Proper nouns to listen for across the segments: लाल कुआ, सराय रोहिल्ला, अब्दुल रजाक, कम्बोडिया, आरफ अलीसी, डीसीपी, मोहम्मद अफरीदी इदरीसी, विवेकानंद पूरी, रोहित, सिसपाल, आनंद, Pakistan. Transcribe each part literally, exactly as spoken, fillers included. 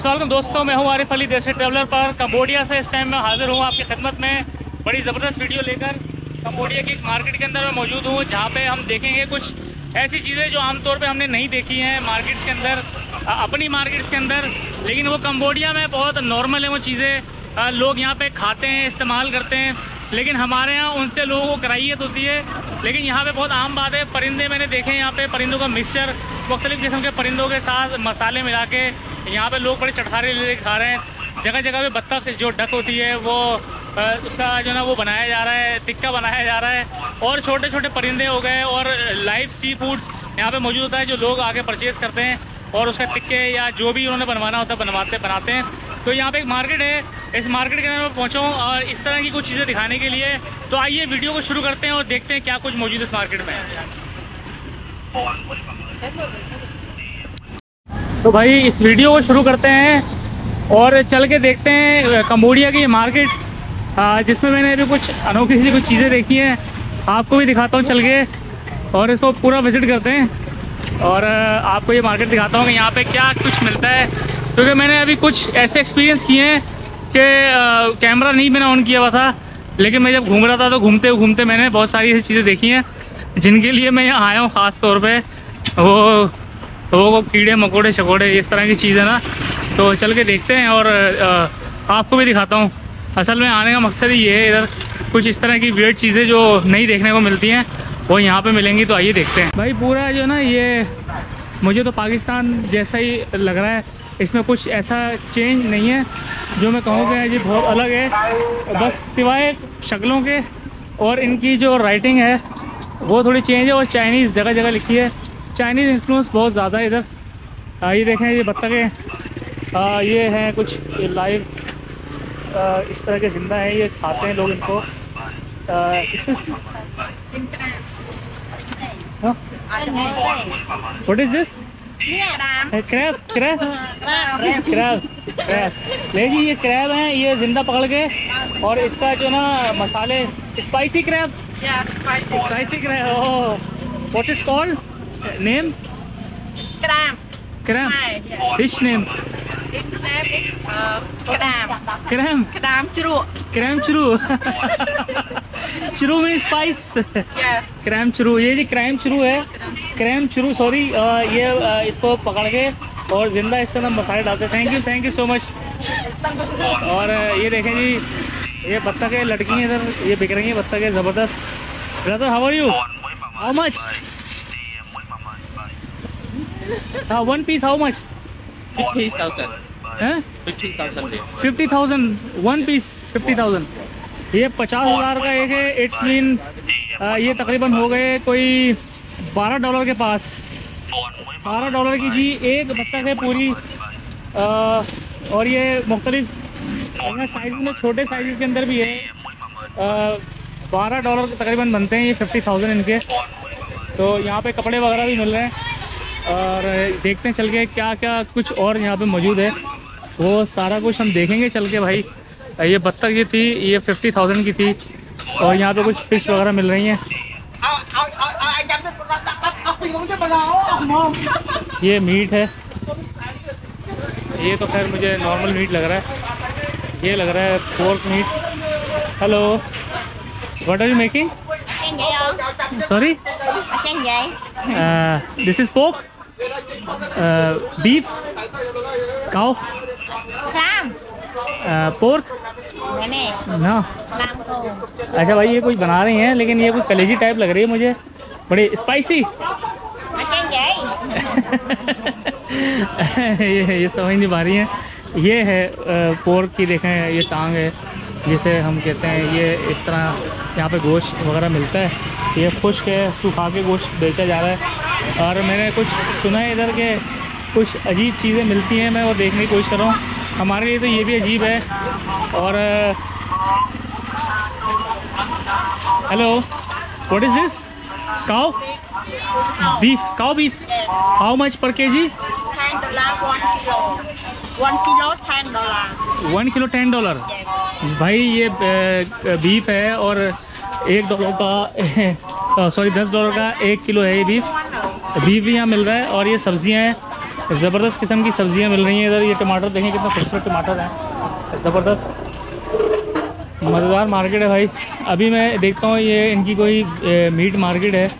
अस्सलाम वालेकुम दोस्तों, मैं हूँ आरफ अलीसी ट्रैवलर पर कम्बोडिया से इस टाइम मैं हाज़िर हूँ आपकी खिदमत में बड़ी ज़बरदस्त वीडियो लेकर। कम्बोडिया की एक मार्केट के अंदर मैं मौजूद हूँ जहाँ पे हम देखेंगे कुछ ऐसी चीज़ें जो आमतौर पे हमने नहीं देखी हैं मार्केट्स के अंदर, अपनी मार्केट्स के अंदर, लेकिन वो कम्बोडिया में बहुत नॉर्मल है। वो चीज़ें लोग यहाँ पर खाते हैं, इस्तेमाल करते हैं, लेकिन हमारे यहाँ उनसे लोगों को कराहियत होती है। लेकिन यहाँ पे बहुत आम बात है। परिंदे मैंने देखे यहाँ पे, परिंदों का मिक्सचर, मुख्तलिफ़ किस्म के परिंदों के साथ मसाले मिला के यहाँ पे लोग बड़े चटखारे ले खा रहे हैं। जगह जगह पे बत्तख जो डक होती है वो उसका जो ना वो बनाया जा रहा है, टिक्का बनाया जा रहा है, और छोटे छोटे परिंदे हो गए और लाइव सी फूड्स यहाँ पर मौजूद होता है जो लोग आके परचेज़ करते हैं और उसका टिक्के या जो भी उन्होंने बनवाना होता है बनवाते बनाते हैं। तो यहाँ पे एक मार्केट है, इस मार्केट के अंदर मैं पहुँचा हूँ और इस तरह की कुछ चीज़ें दिखाने के लिए। तो आइए वीडियो को शुरू करते हैं और देखते हैं क्या कुछ मौजूद है इस मार्केट में। तो भाई इस वीडियो को शुरू करते हैं और चल के देखते हैं कम्बोडिया की मार्केट, जिसमें मैंने अभी कुछ अनोखी सी कुछ चीज़ें देखी हैं, आपको भी दिखाता हूँ चल के। और इसको पूरा विजिट करते हैं और आपको ये मार्केट दिखाता हूँ कि यहाँ पर क्या कुछ मिलता है, क्योंकि मैंने अभी कुछ ऐसे एक्सपीरियंस किए हैं कि कैमरा नहीं मैंने ऑन किया हुआ था, लेकिन मैं जब घूम रहा था तो घूमते घूमते मैंने बहुत सारी ऐसी चीज़ें देखी हैं जिनके लिए मैं यहाँ आया हूँ ख़ास तौर पे। वो वो कीड़े मकोड़े शकोड़े इस तरह की चीज़ें ना, तो चल के देखते हैं और आपको भी दिखाता हूँ। असल में आने का मकसद ये है, इधर कुछ इस तरह की वियर्ड चीज़ें जो नहीं देखने को मिलती हैं वो यहाँ पर मिलेंगी, तो आइए देखते हैं। भाई पूरा जो ना ये मुझे तो पाकिस्तान जैसा ही लग रहा है, इसमें कुछ ऐसा चेंज नहीं है जो मैं कहूँ कि ये बहुत अलग है, बस सिवाय शक्लों के और इनकी जो राइटिंग है वो थोड़ी चेंज है। और चाइनीज़ जगह जगह लिखी है, चाइनीज़ इन्फ्लुएंस बहुत ज़्यादा है इधर। ये देखें ये बत्तखें, ये हैं कुछ लाइव इस तरह के ज़िंदा हैं, ये खाते हैं लोग इनको। What is this? Crab crab crab crab नहीं जी, ये क्रैब है, ये जिंदा पकड़ के और इसका जो ना मसाले, spicy crab, spicy crab. Oh what is called name? Crab crab dish name? Crab crab चुरू क्रैब चुरू चुरू में स्पाइस, क्रैम चुरू। ये जी क्रैम चुरू है, क्रैम चुरू सॉरी। ये आ, इसको पकड़ के और जिंदा इसके अंदर मसाले डालते। Thank you thank you so much. और ये देखें जी ये बत्तख है, लड़की है इधर, ये बिक रही है बत्तख है ज़बरदस्त। Brother how are you, how much? हाँ one piece how much? Fifty thousand fifty thousand. One piece fifty thousand. ये पचास हज़ार का एक है। इट्स मीन ये तकरीबन हो गए कोई बारह डॉलर के पास, बारह डॉलर की जी एक बत्तख है पूरी। आ, और ये मुख्तलिफ साइज में, छोटे साइज़ के अंदर भी है। बारह डॉलर तकरीबन बनते हैं ये, फिफ्टी थाउजेंड इनके। तो यहाँ पे कपड़े वगैरह भी मिल रहे हैं और देखते हैं चल के क्या क्या कुछ और यहाँ पे मौजूद है, वो सारा कुछ हम देखेंगे चल के। भाई ये बत्तख ये थी, ये फिफ्टी थाउजेंड की थी। और यहाँ पे कुछ फिश वगैरह मिल रही हैं। ये मीट है, ये तो खैर मुझे नॉर्मल मीट लग रहा है, ये लग रहा है pork meat. Hello what are you making? Sorry this is pork, beef, cow, pork. हाँ अच्छा भाई ये कुछ बना रही हैं, लेकिन ये कोई कलेजी टाइप लग रही है मुझे, बड़ी स्पाइसी। ये ये समझ नहीं पा रही हैं। ये है पोर्क की, देखें ये टांग है जिसे हम कहते हैं। ये इस तरह यहाँ पे गोश्त वगैरह मिलता है, ये खुश्क है, सुखा के गोश्त बेचा जा रहा है। और मैंने कुछ सुना है इधर के कुछ अजीब चीज़ें मिलती हैं, मैं वो देखने की कोशिश कर रहा हूँ। हमारे लिए तो ये भी अजीब है। और hello what is this? Cow beef, cow beef. How much per KG? One kilo ten dollar. भाई ये बीफ है और एक डॉलर का सॉरी दस डॉलर का एक किलो है ये बीफ। बीफ भी यहाँ मिल रहा है। और ये सब्जियाँ हैं, ज़बरदस्त किस्म की सब्जियां मिल रही हैं इधर। ये टमाटर देखें कितना खूबसूरत टमाटर हैं, ज़बरदस्त मज़ेदार मार्केट है भाई। अभी मैं देखता हूँ ये इनकी कोई ए, मीट मार्केट है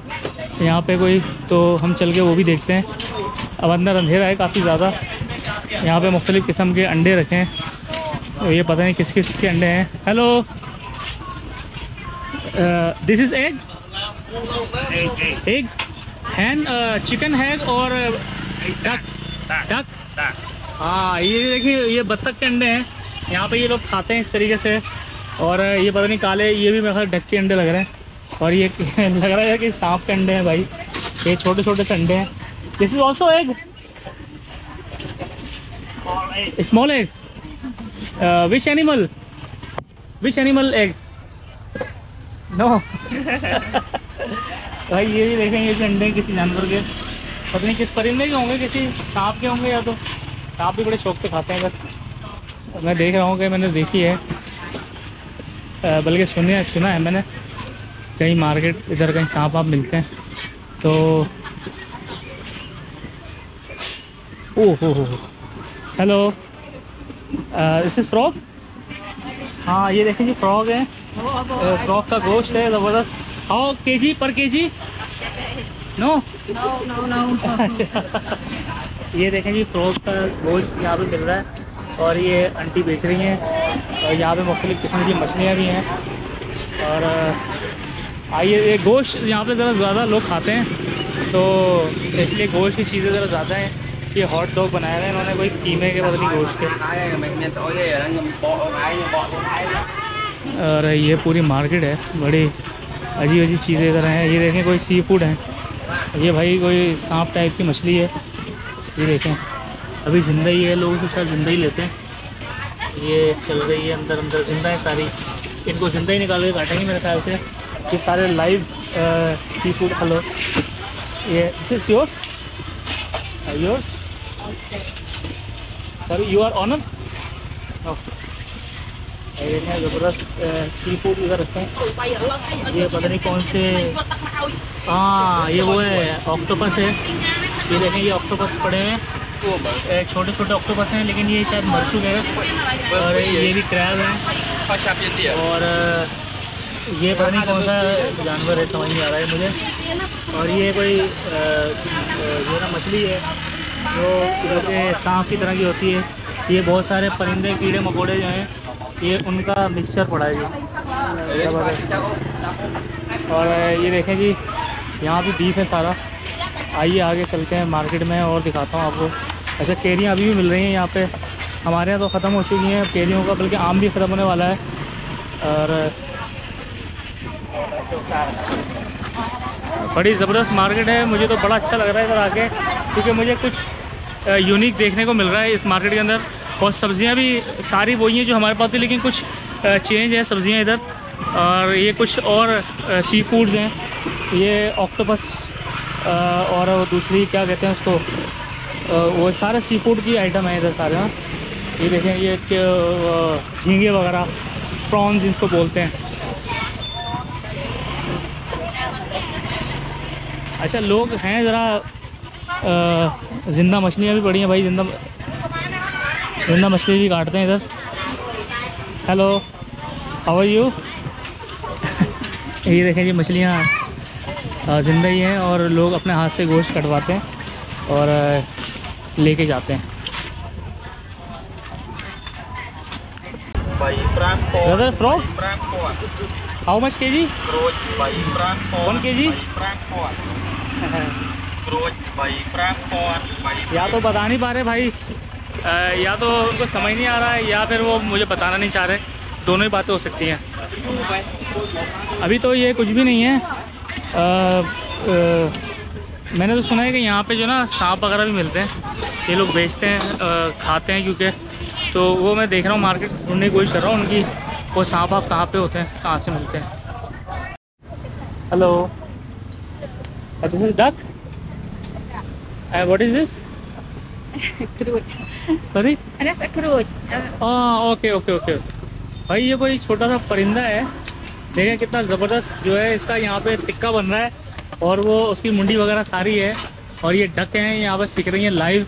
यहाँ पे कोई, तो हम चल के वो भी देखते हैं। अब अंदर अंधेरा है काफ़ी ज़्यादा। यहाँ पे मुख्तलिफ़ किस्म के अंडे रखे हैं, ये पता नहीं किस किस के अंडे हैं। Hello, this is egg egg hen chicken egg और डक डक। हाँ, ये देखिए ये बत्तख के अंडे हैं। यहाँ पे ये लोग खाते हैं इस तरीके से। और ये पता नहीं काले, ये भी मेरे ख्याल ढक के अंडे लग रहे हैं। और ये लग रहा है कि सांप के अंडे हैं भाई, ये छोटे छोटे से अंडे हैं। This is also egg, small egg. Which animal which animal egg? No भाई ये भी देखेंगे कि अंडे किसी जानवर के, पता नहीं किस परिंदे के होंगे, किसी सांप के होंगे, या तो सांप भी बड़े शौक से खाते हैं। अगर मैं देख रहा हूँ कि मैंने देखी है, बल्कि सुने सुना है मैंने कहीं मार्केट इधर कहीं सांप आप मिलते हैं तो। ओह हो, हेलो, दिस इज़ फ्रॉग। हाँ, ये देखें जी फ्रॉग है, फ्रॉग का गोश्त है ज़बरदस्त। हाउ के जी पर के जी? No no no. ये देखें जी फ्रॉग का गोश्त यहाँ पे मिल रहा है। और ये आंटी बेच रही हैं। और यहाँ पे मुख्तलिफ़ किस्म की मछलियाँ भी हैं। और आइए, ये गोश्त यहाँ पे ज़रा ज़्यादा लोग खाते हैं, तो इसलिए गोश्त की चीज़ें ज़रा ज़्यादा हैं। ये हॉट डॉग बनाए हुए हैं इन्होंने, कोई कीमे के बदले गोश्त के। और ये पूरी मार्केट है, बड़ी अजीब अजीब चीज़ें इधर हैं। ये देखें कोई सी फूड है, ये भाई कोई सांप टाइप की मछली है। ये देखें अभी ज़िंदा ही है, लोग तो शायद ज़िंदा ही लेते हैं। ये चल रही है अंदर अंदर, ज़िंदा है सारी, इनको ज़िंदा ही निकाल के काटेंगे मेरे ख्याल से। ये सारे लाइव सी फूड। हेलो, ये this is yours yours sorry, you are owner. ज़बरदस्त सी फूड इधर रखते हैं। ये पता नहीं कौन से, हाँ ये वो है ऑक्टोपस है। ये देखें ये ऑक्टोपस पड़े हैं, छोटे छोटे ऑक्टोपस हैं, लेकिन ये शायद मर चुके हैं। और ये भी क्रैब है। और ये पता नहीं कौन सा जानवर है, समझ नहीं आ रहा है मुझे। और ये कोई जो ना मछली है जो जो कि सांप की तरह की होती है। ये बहुत सारे परिंदे कीड़े मकोड़े जो हैं, ये उनका मिक्सचर पड़ा है जी। और ये देखें जी यहाँ भी बीफ है सारा। आइए आगे चलते हैं मार्केट में और दिखाता हूँ आपको। अच्छा, कैरियाँ अभी भी मिल रही हैं यहाँ पे, हमारे यहाँ तो ख़त्म हो चुकी हैं कैरियों का, बल्कि आम भी ख़त्म होने वाला है। और बड़ी ज़बरदस्त मार्केट है, मुझे तो बड़ा अच्छा लग रहा है इधर आके, क्योंकि मुझे कुछ यूनिक देखने को मिल रहा है इस मार्केट के अंदर। और सब्ज़ियाँ भी सारी वही हैं जो हमारे पास थी, लेकिन कुछ चेंज है सब्ज़ियाँ इधर। और ये कुछ और सी फूड्स हैं, ये ऑक्टोपस और वो दूसरी क्या कहते हैं उसको, वो सारे सी फूड की आइटम है इधर सारे। हाँ, ये देखें ये झींगे वगैरह, प्रॉन्स जिनको बोलते हैं। अच्छा, लोग हैं ज़रा, ज़िंदा मछलियाँ भी पड़ी हैं भाई, जिंदा जिंदा मछली भी काटते हैं इधर। Hello, how are you? ये देखें जी मछलियाँ ज़िंदा ही हैं, और लोग अपने हाथ से गोश्त कटवाते हैं और लेके जाते हैं। ब्रदर फ्रॉग, हाउ मच के जी? वन के जी। या तो बता नहीं पा रहे भाई, या तो उनको समझ नहीं आ रहा है, या फिर वो मुझे बताना नहीं चाह रहे। दोनों ही बातें हो सकती हैं। अभी तो ये कुछ भी नहीं है। आ, आ, मैंने तो सुना है कि यहाँ पे जो ना सांप वगैरह भी मिलते हैं, ये लोग बेचते हैं, आ, खाते हैं क्योंकि, तो वो मैं देख रहा हूँ मार्केट ढूंढने की कोशिश कर रहा हूँ उनकी, वो सांप आप कहाँ पे होते हैं, कहाँ से मिलते हैं। Hello, this is duck and what is this? Sorry, okay okay okay. भाई ये कोई छोटा सा परिंदा है, देखिए कितना ज़बरदस्त जो है इसका यहाँ पे टिक्का बन रहा है, और वो उसकी मुंडी वगैरह सारी है। और ये डक हैं यहाँ पर सीख रही हैं लाइव,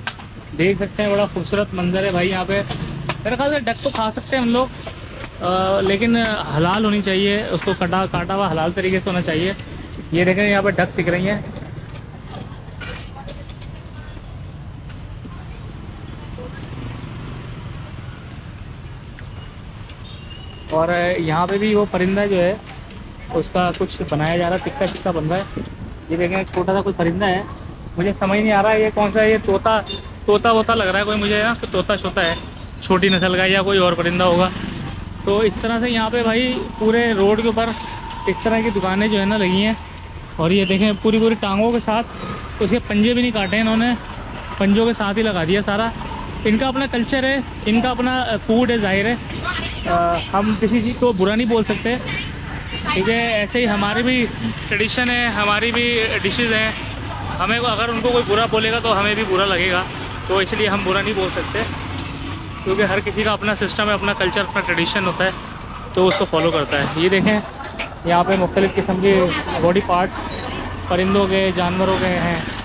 देख सकते हैं, बड़ा खूबसूरत मंजर है भाई यहाँ पे। मेरे ख्याल से डक तो खा सकते हैं हम लोग, आ, लेकिन हलाल होनी चाहिए, उसको कटा काटा हुआ हलाल तरीके से होना चाहिए। ये देखें यहाँ पे डक सीख रही है। और यहाँ पे भी वो परिंदा जो है उसका कुछ बनाया जा रहा है, टिक्का शिक्का बन रहा है। ये देखें छोटा सा कुछ परिंदा है, मुझे समझ नहीं आ रहा है ये कौन सा है, ये तोता तोता वोता लग रहा है कोई मुझे ना, तो तोता छोटा है, छोटी नस्ल का या कोई और परिंदा होगा। तो इस तरह से यहाँ पे भाई पूरे रोड के ऊपर इस तरह की दुकानें जो है ना लगी हैं। और ये देखें पूरी पूरी टांगों के साथ, उसके पंजे भी नहीं काटे इन्होंने, पंजों के साथ ही लगा दिया सारा। इनका अपना कल्चर है, इनका अपना फूड है, जाहिर है आ, हम किसी चीज़ को बुरा नहीं बोल सकते, ठीक है। ऐसे ही हमारी भी ट्रेडिशन है, हमारी भी डिशेज़ हैं, हमें अगर उनको कोई बुरा बोलेगा तो हमें भी बुरा लगेगा, तो इसलिए हम बुरा नहीं बोल सकते, क्योंकि हर किसी का अपना सिस्टम है, अपना कल्चर, अपना ट्रेडिशन होता है, तो उसको फॉलो करता है। ये देखें यहाँ पर मुख्तलिफ़ किस्म के बॉडी पार्ट्स परिंदों के, जानवरों के हैं,